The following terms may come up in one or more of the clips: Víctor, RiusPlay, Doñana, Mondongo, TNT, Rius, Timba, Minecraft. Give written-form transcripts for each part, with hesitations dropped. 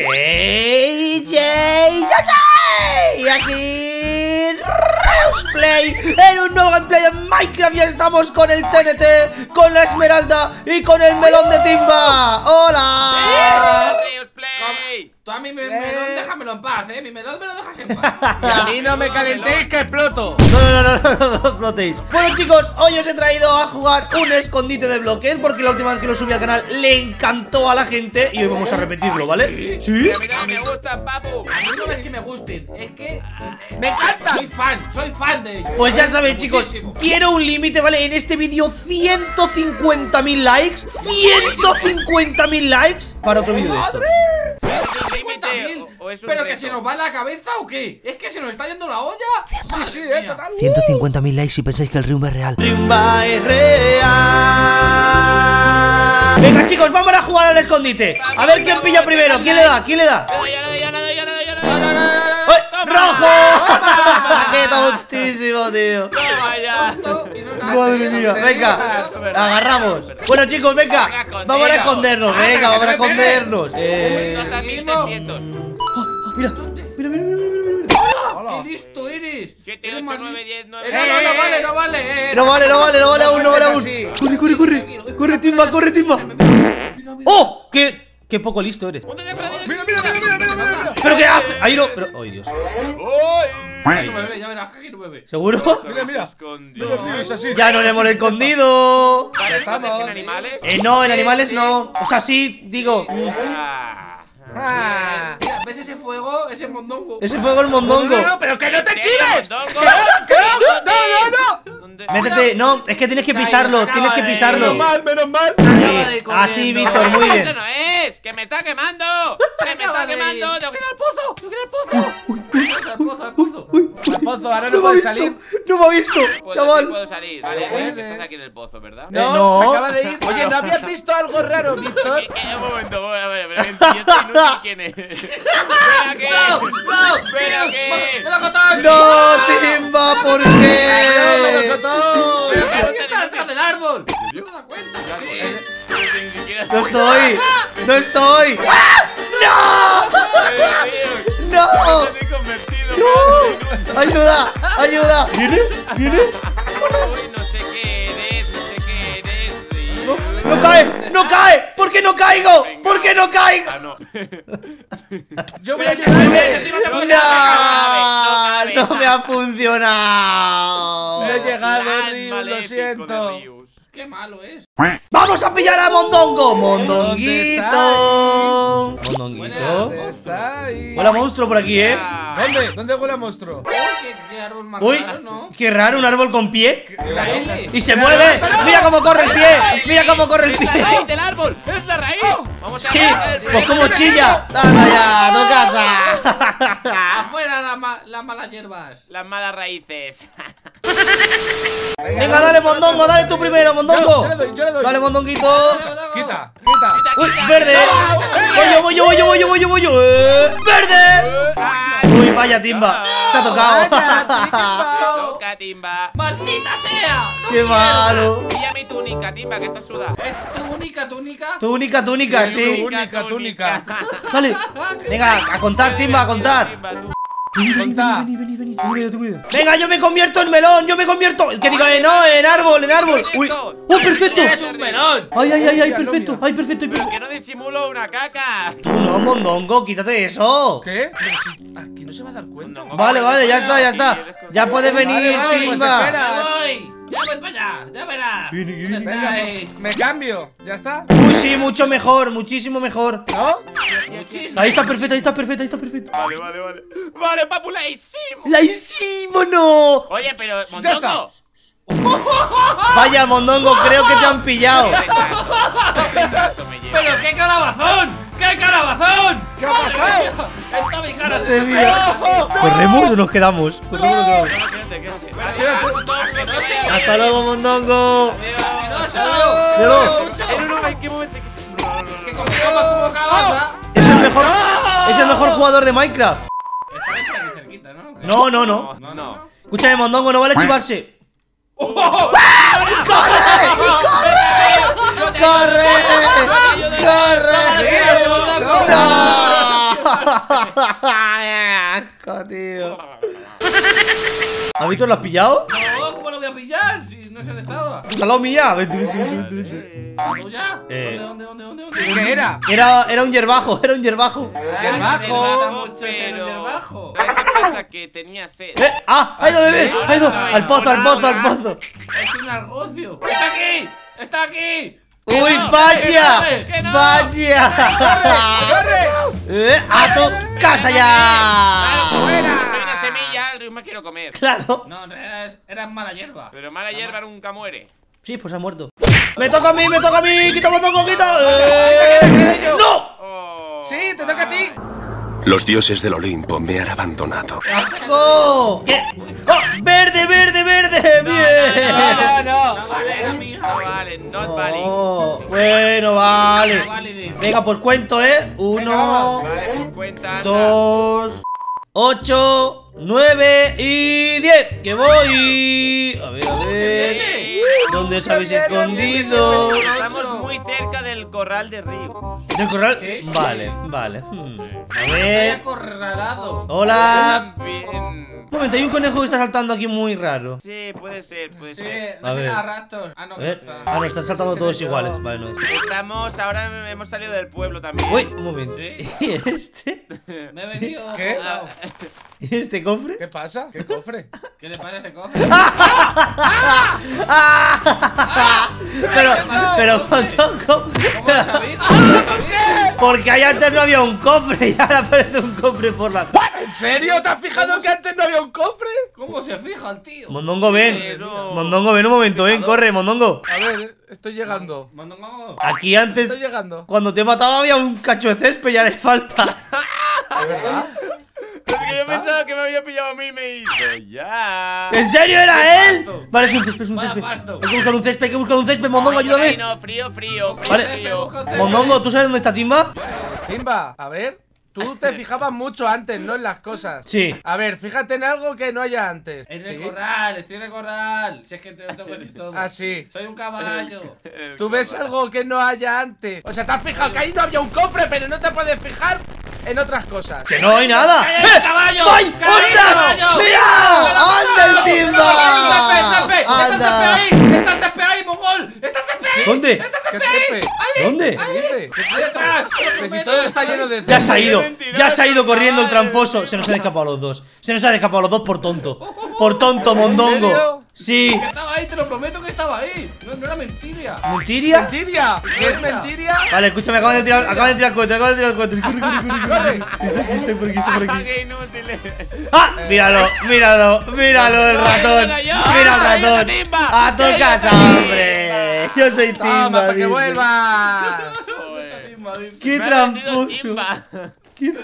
¡Hey, Jay! Aquí RiusPlay en un nuevo gameplay en Minecraft. Ya estamos con el TNT, con la esmeralda y con el melón de Timba. ¡Hola! Tú a mí melón déjamelo en paz, mi melón me lo dejas en paz. A mí no me calentéis que exploto. No explotéis. Bueno, chicos, hoy os he traído a jugar un escondite de bloques, porque la última vez que lo subí al canal le encantó a la gente y hoy vamos a repetirlo, ¿vale? ¿Sí? A mí no me gustan, papu. A mí no es que me gusten, es que me encanta. Soy fan de ellos. Pues ya sabéis, chicos, quiero un límite, ¿vale? En este vídeo 150.000 likes. 150.000 likes para otro vídeo de esto. ¿Pero que se nos va la cabeza o qué? ¿Es que se nos está yendo la olla? Sí, total. 150.000 likes si pensáis que el Riumba es real. Riumba es real. Venga, chicos, vamos a jugar al escondite. A ver quién pilla primero. ¿Quién le da? ¿Quién le da? ¡Rojo! ¡Qué tontísimo, tío! Madre mía, venga, agarramos. Bueno, chicos, venga, vamos a escondernos. Venga, vamos a escondernos. Mira, mira, mira, mira. ¡Qué listo eres! 7, 8, 9, 10, 9. No vale, no vale. No vale aún, no vale aún. Corre. Corre, Timba. ¡Oh! ¡Qué poco listo eres! ¡Mira! ¿Pero qué hace? Ahí no. Pero, ¡ay, Dios! Ay, no me ve, ya verás, que no me ve. ¿Seguro? Mira. Ya no le hemos escondido. ¿Ya estamos en animales? No, en animales no. O sea, sí, digo. Mira, ¿ves ese fuego? Ese mondongo. Ese fuego es mondongo. No, pero que no te chives. No. Métete, no, es que tienes que pisarlo. Menos mal. Así, Víctor, muy bien. No es, que me está quemando. Se me está quemando. Tengo que ir al pozo. Al pozo, ahora no puedo salir. No me ha visto, chaval. No puedo salir. Vale, estás aquí en el pozo, ¿verdad? No, se acaba de ir. Oye, ¿no habías visto algo raro, Víctor? Un momento, voy a ver. No sé quién es. ¡No! ¡No, Timba! ¿Por qué? ¡Pero que está detrás del árbol! ¿Te has dado cuenta? ¡No estoy! ¡No! ¡No! ¡Ayuda! ¿Viene? ¡No cae! ¿Por qué no caigo? Ah, no. Yo voy a llegar. No me ha funcionado. No he llegado, Rius, lo siento. Qué malo es. Vamos a pillar a Mondongo. Mondonguito. Hola, monstruo por aquí, ¿Dónde huele a monstruo? Qué raro, un árbol con pie. Y se mueve. Mira cómo corre el pie. Es la raíz del árbol. Es la raíz. Sí, pues como chilla. Anda ya, no casa. Afuera las malas hierbas. Las malas raíces. Venga, dale, Mondongo, dale tú primero, Mondongo. Yo le doy. Vale, Mondonguito. Quita. Uy, verde. Voy yo. Verde. Uy, vaya, Timba. Te ha tocado. Timba. ¡Maldita sea! ¡Qué malo! Píllame tu túnica, Timba, que está sudada. ¿Es túnica? Sí. Túnica. Vale. Venga, a contar, Timba, a contar. Vení. Venga, yo me convierto en melón, Que digo, no, en árbol. Uy, perfecto. Es un melón. Ay, perfecto. Que no disimulo una caca. Tú no, Mondongo, quítate eso. ¿Qué? Aquí no se va a dar cuenta. Vale, ya está. Ya puedes venir, Timba. Ya voy para allá, ya verás. Venga, me cambio, ya está. Uy, sí, mucho mejor, muchísimo mejor. ¿No? Ahí está perfecto. Vale, papu, la hicimos, no. Oye, pero, Mondongo. Vaya, Mondongo, creo que te han pillado. Pero qué calabazón. ¿Qué ha pasado? Está mi cara. ¿Corremos o nos quedamos? Hasta luego, Mondongo. Es el mejor jugador de Minecraft. No. Escúchame, Mondongo, no vale chivarse. ¡Corre! Asco, tío. ¿A Víctor lo has pillado? No, ¿cómo lo voy a pillar? Si no sé dónde estaba. ¡Está la humilla! ¿Dónde? ¿Qué era? Era un yerbajo, era un yerbajo. Yerbajo. ¿Sabes qué pasa? Que tenía sed. ¡Ah! ¡Ha ido a beber! ¡Ha ido! ¡Al pozo, al pozo, al pozo! ¡Es un argocio! ¡Está aquí! ¡Está aquí! ¡Uy, vaya! ¡Vaya! ¡Corre! ¡A tu casa ya! Me quiero comer. Claro. No, era mala hierba. Pero mala hierba nunca muere. Sí, pues ha muerto. ¡Me toca a mí, me toca a mí! ¡Quita, Mondongo, quita! ¡No! Oh, sí, te toca a ti. Los dioses del Olimpo me han abandonado. ¡Oh! ¿Qué? ¡Oh! ¡Verde, verde, verde! ¡Bien! No vale, amigo. No vale, no vale. Oh, bueno, vale. Venga, por cuento, ¿eh? 1, 2, 8... 9 y 10, que voy. A ver. ¿Dónde os habéis escondido? Estamos muy cerca del corral de Rius. ¿Del corral? ¿Sí? Vale. A ver. Hola. Un momento, hay un conejo que está saltando aquí muy raro. Sí, puede ser. A ver. No, están saltando todos iguales. Vale, no. Estamos, ahora hemos salido del pueblo también. Uy, un momento. ¿Y este? Me he venido. ¿Qué? ¿Este cofre? ¿Qué pasa? ¿Qué cofre? ¿Qué le pasa a ese cofre? Pero ¿cómo lo sabéis? Porque ahí antes no había un cofre y ahora aparece un cofre por la... ¿En serio? ¿Te has fijado que antes no había un cofre? ¿Cómo se fijan, tío? Mondongo, ven. Mondongo, ven un momento, ven, corre, Mondongo. A ver, estoy llegando. Mondongo. Aquí antes, estoy llegando. Cuando te mataba había un cacho de césped, ya le falta. ¿Es verdad? Porque yo pensaba que me había pillado a mí y me hizo ya. ¿En serio era él? Vale, es un césped. Hay que buscar un césped, Mondongo, ayúdame. No, frío. Vale, Mondongo, ¿tú sabes dónde está Timba? Timba, a ver. Tú te fijabas mucho antes, ¿no? En las cosas. Sí. A ver, fíjate en algo que no haya antes. Estoy en el corral. Si es que te lo toco en todo. Ah, sí. Soy un caballo. Tú ves algo que no haya antes. O sea, te has fijado que ahí no había un cofre, pero no te puedes fijar en otras cosas. ¡Que no hay nada! ¡Cállate, caballo! ¡Ay, caballo! ¡Mira! ¡Anda el Timba! ¡Anda! ¡Está el TP ahí, mogol! ¡Está el TP ahí! ¿Dónde? ¡Está el TP ahí! ¿Dónde? ¡Ahí atrás! Si todo está lleno de... Ya se ha ido corriendo el tramposo. Se nos han escapado los dos. Por tonto. Mondongo. Sí. Estaba ahí, te lo prometo que estaba ahí. No era mentira. ¿Mentiria? ¿Qué es mentira? Vale, escúchame, acaban de tirar el cohete. Corre. ¡Qué inútiles! ¡Ah! Míralo el ratón. Mira el ratón. ¡A tu casa, hombre! Yo soy Timba. ¡Para que vuelvas! ¡Qué tramposo!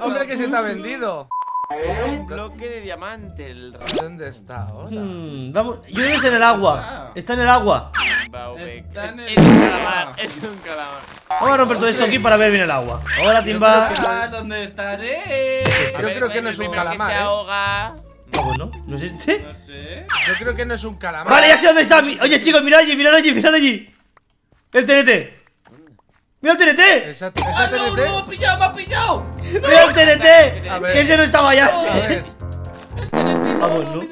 Hombre, que se te ha vendido. Un bloque de diamante. ¿Dónde está ahora? Vamos, yo creo que está en el agua. Es un calamar. Vamos a romper todo esto aquí para ver bien el agua. Hola, Timba. ¿Dónde estaré? Yo creo que no es un calamar. Se ahoga. ¿No es este? No sé. Yo creo que no es un calamar. Vale, ya sé dónde está. Oye, chicos, mirad allí. El TNT. ¡Mira el TNT! ¡Ah, no! ¡Me ha pillado! ¡Mira el TNT! ¡Que ese no estaba ya! ¡El TNT! ¡Vámonos!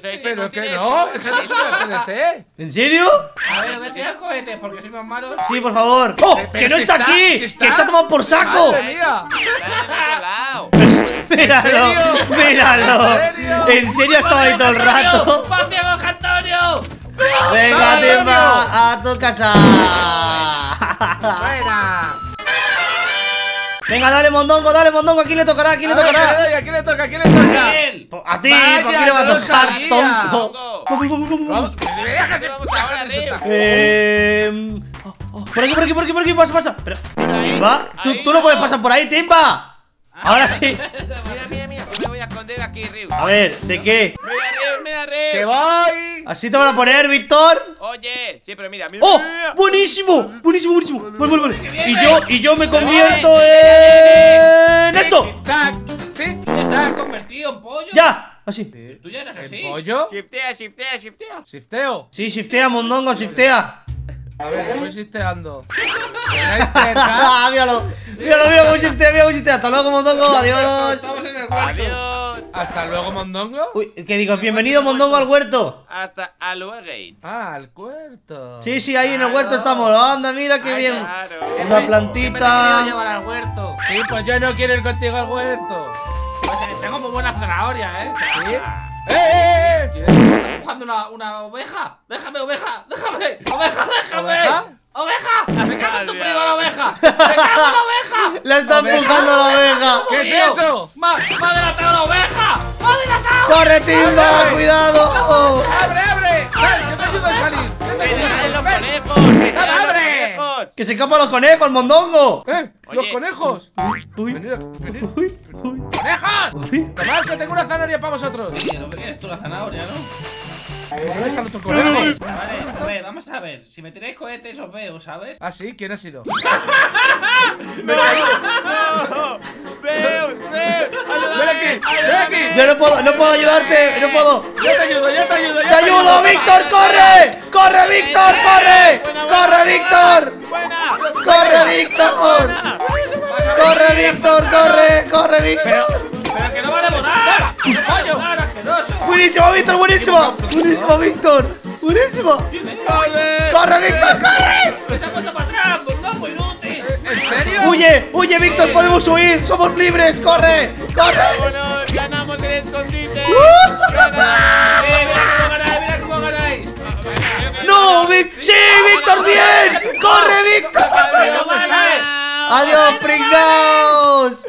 ¡Pero que no! ¡Ese no es el TNT! ¿En serio? A ver, tira el cohete porque soy más malo. ¡Sí, por favor! ¡Oh! ¡Que no está aquí! ¡Que está tomado por saco! ¡Míralo! ¡En serio ha estado ahí todo el rato! ¡Venga, Timba! ¡A tu casa! ¡Fuera! Venga, dale, Mondongo, ¿a quién le tocará? ¿A quién le toca? ¡A ti! ¿A quién le va a tocar, tonto? ¡Vamos! Por aquí, pasa. Pero, Timba, tú no puedes pasar por ahí, Timba. Ahora sí. Mira, me voy a esconder aquí, Rius. A ver, ¿de qué? Mira, Rius. ¡Que voy! ¿Así te van a poner, Víctor? Oye, sí, pero mira. ¡Oh! ¡Buenísimo! Vale. Y yo me convierto en esto. ¿Sí? ¿Estás convertido en pollo? ¡Ya! Así. ¿Tú ya eres así? ¿Pollo? Shiftea. Sí, shiftea, Mondongo, shiftea. A ver, voy shifteando. ¡Ah, míralo! ¡Míralo, míralo cómo shiftea, míralo cómo shiftea! ¡Hasta luego, Mondongo! ¡Adiós! Estamos en el cuarto. ¡Adiós! ¿Hasta luego, Mondongo? Uy, ¿qué digo? ¡Bienvenido, Mondongo, al huerto! ¡Hasta al huerto! ¡Ah, al huerto! Sí, sí, ahí en el huerto estamos. ¡Anda, mira qué bien! Una plantita. Sí, pues yo no quiero ir contigo al huerto. Pues tengo muy buena zanahoria, ¿eh? ¿Sí? ¡Eh! ¿Estás empujando una oveja? ¡Déjame, oveja! ¡Déjame! ¡Oveja, déjame! ¿Oveja? ¡Oveja! ¡Me cago en tu prima la oveja! ¡Me cago en la oveja! ¡Le está empujando la oveja! ¿Qué es eso? ¡Me ha delatado la oveja! ¡Me ha delatado! ¡Corre, Timba! ¡Cuidado! ¡Abre, abre! ¡Sal! ¡Yo te ayudo a salir! ¡Abre! ¡Que se escapan los conejos, Mondongo! ¡Los conejos! ¡Uy! ¡Uy! ¡Uy! ¡Conejos! ¡Tomad, que tengo una zanahoria para vosotros! No me quieres tú la zanahoria, ¿no? ¿Dónde están los cohetes? Vale, a ver, vamos a ver. Si me tiráis cohetes os veo, ¿sabes? ¿Ah, sí? ¿Quién ha sido? ¡No! ¡No! ¡Veo! ¡Ven aquí! Yo no puedo ayudarte, no puedo. Yo te ayudo, ¡Te ayudo, Víctor! ¡Corre! ¡Corre, Víctor! ¡Corre! ¡Corre, Víctor! ¡Corre, Víctor! ¡Corre, Víctor! ¡Corre! ¡Corre, Víctor! ¡Pero que no van a votar! ¡Buenísimo, Víctor! ¡Buenísimo! ¡Buenísimo, Víctor! ¡Buenísimo! ¡Corre, Víctor! ¡Corre! ¡Se ha puesto para atrás! ¡Mondongo inútil! ¿En serio? ¡Huye! ¡Huye, Víctor! ¡Podemos huir! ¡Somos libres! ¡Corre! ¡Corre! ¡Vámonos! ¡Ganamos el escondite! ¡Mira cómo ganáis! ¡No! ¡Sí, Víctor! ¡Bien! ¡Corre, Víctor! ¡Adiós, pringaos!